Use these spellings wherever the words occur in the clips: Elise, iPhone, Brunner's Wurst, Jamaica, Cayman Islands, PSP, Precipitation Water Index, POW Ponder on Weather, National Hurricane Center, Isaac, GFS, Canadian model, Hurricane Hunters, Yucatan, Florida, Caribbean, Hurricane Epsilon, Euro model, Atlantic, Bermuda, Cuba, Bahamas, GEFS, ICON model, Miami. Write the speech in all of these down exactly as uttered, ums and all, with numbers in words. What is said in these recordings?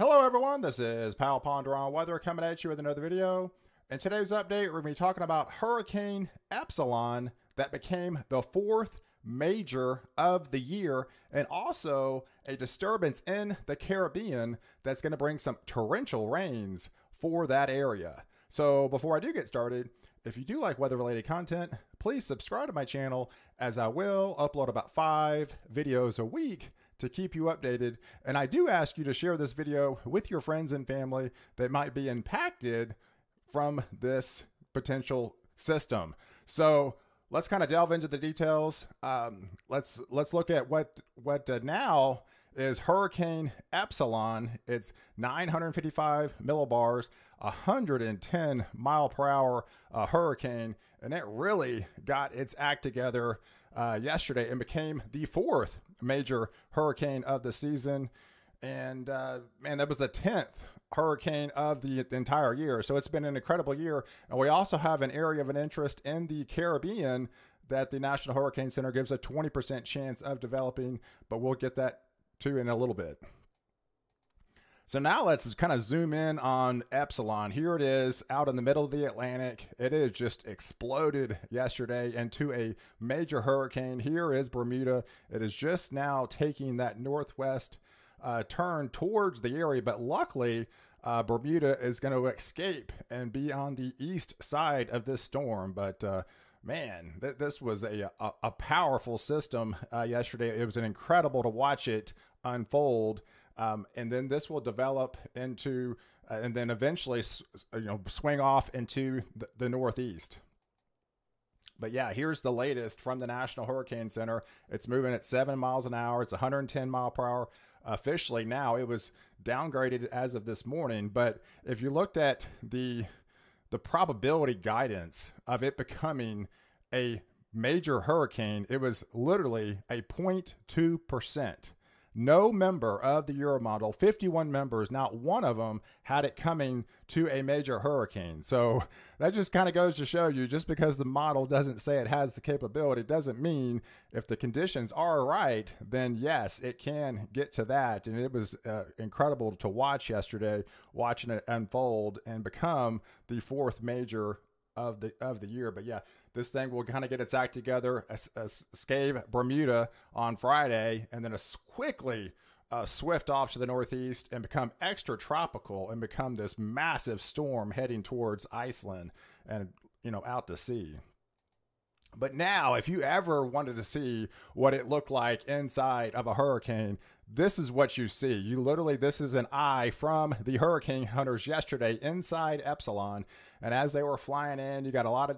Hello everyone, this is P O W Ponder on Weather coming at you with another video. In today's update, we're going to be talking about Hurricane Epsilon that became the fourth major of the year, and also a disturbance in the Caribbean that's going to bring some torrential rains for that area. So before I do get started, if you do like weather-related content, please subscribe to my channel, as I will upload about five videos a week to keep you updated. And I do ask you to share this video with your friends and family that might be impacted from this potential system. So let's kind of delve into the details. Um, let's let's look at what what uh, now is Hurricane Epsilon. It's nine hundred fifty-five millibars, one hundred ten mile per hour uh, hurricane, and it really got its act together uh, yesterday and became the fourth major hurricane of the season. And uh, man, that was the tenth hurricane of the entire year. So it's been an incredible year. And we also have an area of an interest in the Caribbean that the National Hurricane Center gives a twenty percent chance of developing, but we'll get that too in a little bit. So now let's kind of zoom in on Epsilon. Here it is out in the middle of the Atlantic. It is just exploded yesterday into a major hurricane. Here is Bermuda. It is just now taking that northwest uh, turn towards the area, but luckily uh, Bermuda is going to escape and be on the east side of this storm. But uh, man, th this was a, a, a powerful system uh, yesterday. It was an incredible to watch it unfold. Um, and then this will develop into, uh, and then eventually, you know, swing off into the, the Northeast. But yeah, here's the latest from the National Hurricane Center. It's moving at seven miles an hour. It's one hundred ten mile per hour officially now. It was downgraded as of this morning. But if you looked at the the probability guidance of it becoming a major hurricane, it was literally a zero point two percent. No member of the Euro model, fifty-one members, not one of them had it coming to a major hurricane. So that just kind of goes to show you, just because the model doesn't say it has the capability doesn't mean if the conditions are right, then yes, it can get to that. And it was uh, incredible to watch yesterday, watching it unfold and become the fourth major of the of the year. But yeah, this thing will kind of get its act together, escape Bermuda on Friday, and then a quickly uh, swift off to the northeast and become extra tropical and become this massive storm heading towards Iceland and, you know, out to sea. But now, if you ever wanted to see what it looked like inside of a hurricane, this is what you see. You literally, this is an eye from the Hurricane Hunters yesterday inside Epsilon. And as they were flying in, you got a lot of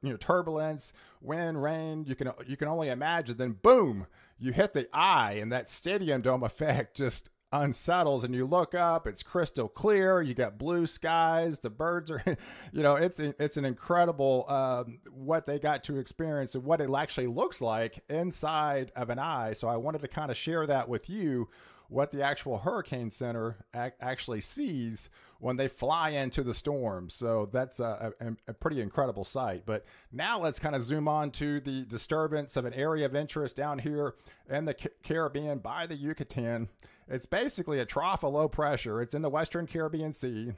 you know, turbulence, wind, rain. You can, you can only imagine. Then boom, you hit the eye, and that stadium dome effect just unsettles, and you look up, it's crystal clear, you got blue skies, the birds are, you know, it's it's an incredible um, what they got to experience and what it actually looks like inside of an eye. So I wanted to kind of share that with you, what the actual Hurricane Center ac actually sees when they fly into the storm. So that's a, a, a pretty incredible sight. But now let's kind of zoom on to the disturbance of an area of interest down here in the C Caribbean by the Yucatan. It's basically a trough of low pressure. It's in the Western Caribbean Sea.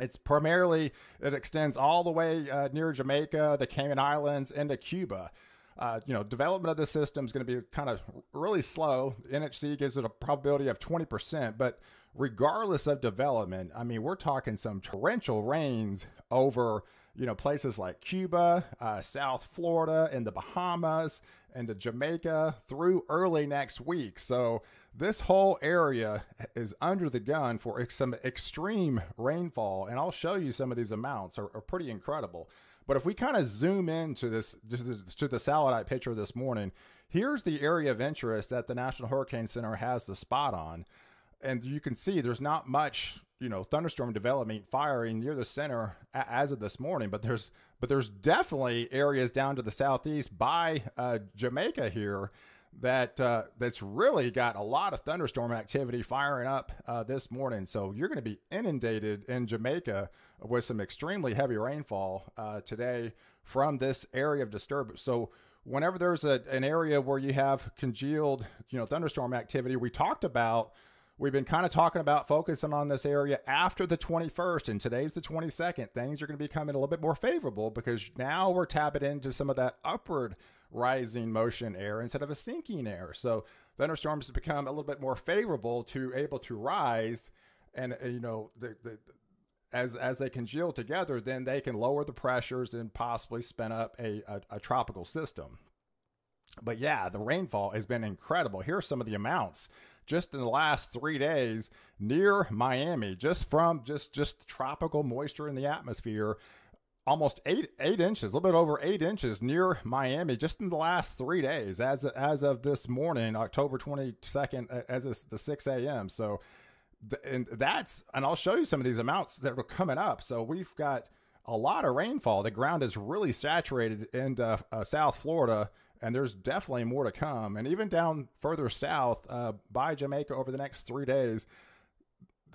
It's primarily, it extends all the way uh, near Jamaica, the Cayman Islands, into Cuba. Uh, you know, development of the system is going to be kind of really slow. N H C gives it a probability of twenty percent, but regardless of development, I mean, we're talking some torrential rains over, you know, places like Cuba, uh, South Florida, and the Bahamas, and to Jamaica through early next week. So this whole area is under the gun for ex some extreme rainfall, and I'll show you some of these amounts are, are pretty incredible. But if we kind of zoom into this, to the, to the satellite eye picture this morning, here's the area of interest that the National Hurricane Center has the spot on. And you can see there's not much, you know, thunderstorm development firing near the center as of this morning, but there's, but there's definitely areas down to the southeast by uh, Jamaica here that uh, that's really got a lot of thunderstorm activity firing up uh, this morning. So you're going to be inundated in Jamaica with some extremely heavy rainfall uh, today from this area of disturbance. So whenever there's a, an area where you have congealed, you know, thunderstorm activity, we talked about We've been kind of talking about focusing on this area after the twenty-first, and today's the twenty-second. Things are going to be coming a little bit more favorable because now we're tapping into some of that upward rising motion air instead of a sinking air. So thunderstorms have become a little bit more favorable to able to rise, and you know, the, the, as as they congeal together, then they can lower the pressures and possibly spin up a, a, a tropical system. But yeah, the rainfall has been incredible. Here are some of the amounts just in the last three days near Miami, just from just just tropical moisture in the atmosphere. Almost eight eight inches, a little bit over eight inches near Miami, just in the last three days. As as of this morning, October twenty-second, as is the six A M So, the, and that's and I'll show you some of these amounts that are coming up. So we've got a lot of rainfall. The ground is really saturated in uh, uh, South Florida. And there's definitely more to come. And even down further south uh, by Jamaica over the next three days.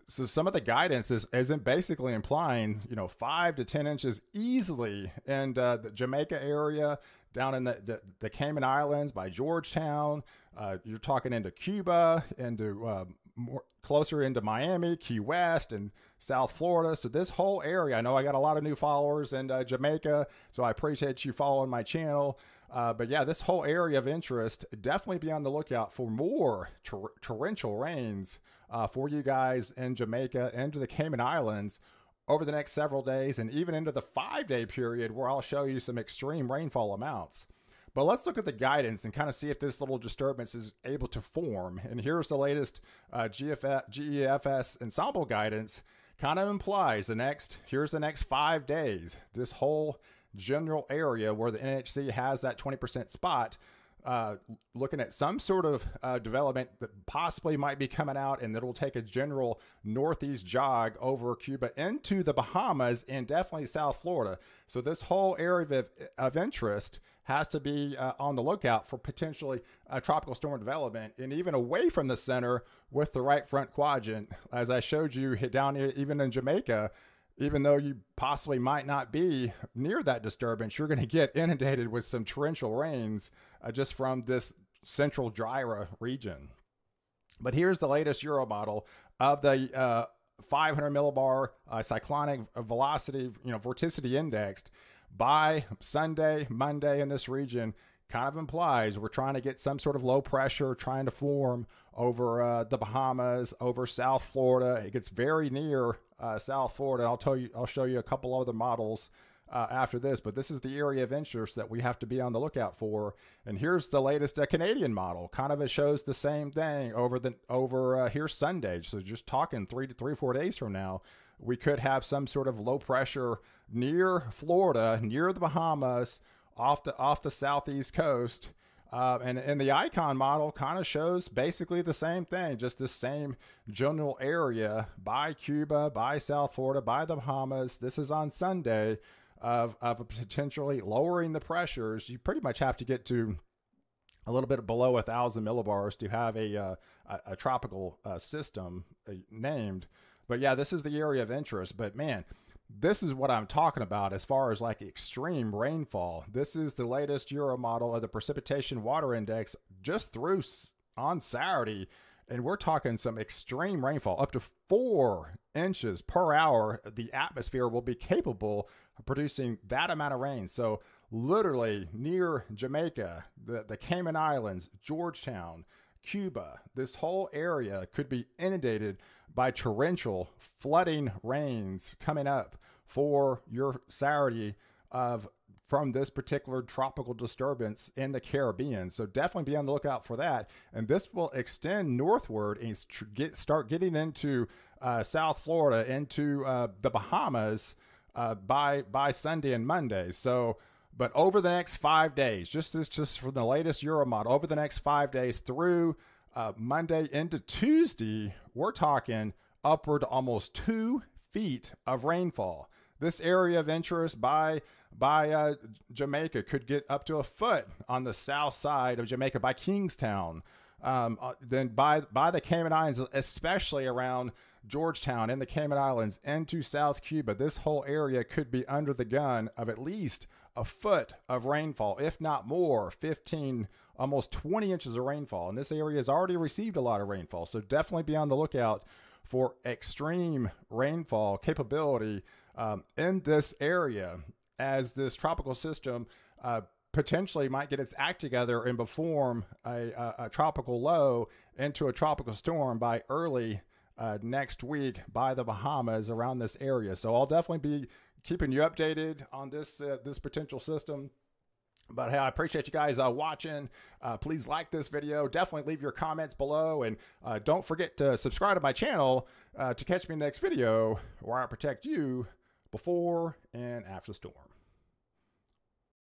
So some of the guidance is, is basically implying, you know, five to ten inches easily in uh, the Jamaica area, down in the, the, the Cayman Islands by Georgetown. Uh, you're talking into Cuba, into uh, more closer into Miami, Key West, and South Florida. So this whole area, I know I got a lot of new followers in uh, Jamaica, so I appreciate you following my channel. Uh, but yeah, this whole area of interest, definitely be on the lookout for more ter torrential rains uh, for you guys in Jamaica and to the Cayman Islands over the next several days, and even into the five-day period where I'll show you some extreme rainfall amounts. But let's look at the guidance and kind of see if this little disturbance is able to form. And here's the latest uh, G F S, G E F S ensemble guidance. Kind of implies the next, here's the next five days, this whole general area where the N H C has that twenty percent spot, uh, looking at some sort of uh, development that possibly might be coming out, and that will take a general northeast jog over Cuba into the Bahamas and definitely South Florida. So this whole area of, of interest has to be uh, on the lookout for potentially a tropical storm development, and even away from the center with the right front quadrant, as I showed you down here, even in Jamaica. Even though you possibly might not be near that disturbance, you're going to get inundated with some torrential rains uh, just from this central gyra region. But here's the latest Euro model of the uh, five hundred millibar uh, cyclonic velocity, you know, vorticity indexed by Sunday, Monday in this region. Kind of implies we're trying to get some sort of low pressure trying to form over uh, the Bahamas, over South Florida. It gets very near uh, South Florida. I'll tell you, I'll show you a couple other models uh, after this, but this is the area of interest that we have to be on the lookout for. And here's the latest uh, Canadian model. Kind of it shows the same thing over the over uh, here Sunday. So just talking three to three four days from now, we could have some sort of low pressure near Florida, near the Bahamas, off the off the southeast coast, uh, and and the ICON model kind of shows basically the same thing, just the same general area by Cuba, by South Florida, by the Bahamas. This is on Sunday of of potentially lowering the pressures. You pretty much have to get to a little bit below a thousand millibars to have a uh, a, a tropical uh, system uh, named. But yeah, this is the area of interest. But man, this is what I'm talking about as far as like extreme rainfall. This is the latest Euro model of the Precipitation Water Index just through on Saturday. And we're talking some extreme rainfall, up to four inches per hour. The atmosphere will be capable of producing that amount of rain. So literally near Jamaica, the, the Cayman Islands, Georgetown, Cuba, this whole area could be inundated by torrential flooding rains coming up for your Saturday of from this particular tropical disturbance in the Caribbean. So definitely be on the lookout for that. And this will extend northward and get, start getting into uh, South Florida, into uh, the Bahamas uh, by by Sunday and Monday. So but over the next five days, just this, just from the latest Euro model, over the next five days through uh, Monday into Tuesday, we're talking upward to almost two feet of rainfall. This area of interest by by uh, Jamaica could get up to a foot on the south side of Jamaica by Kingstown. Um, uh, then by by the Cayman Islands, especially around Georgetown and the Cayman Islands into South Cuba, this whole area could be under the gun of at least a foot of rainfall, if not more, fifteen almost twenty inches of rainfall, and this area has already received a lot of rainfall. So definitely be on the lookout for extreme rainfall capability um, in this area, as this tropical system uh, potentially might get its act together and perform a, a, a tropical low into a tropical storm by early uh, next week by the Bahamas around this area. So I'll definitely be keeping you updated on this, uh, this potential system. But hey, I appreciate you guys uh, watching. Uh, please like this video. Definitely leave your comments below. And uh, don't forget to subscribe to my channel uh, to catch me in the next video where I protect you before and after the storm.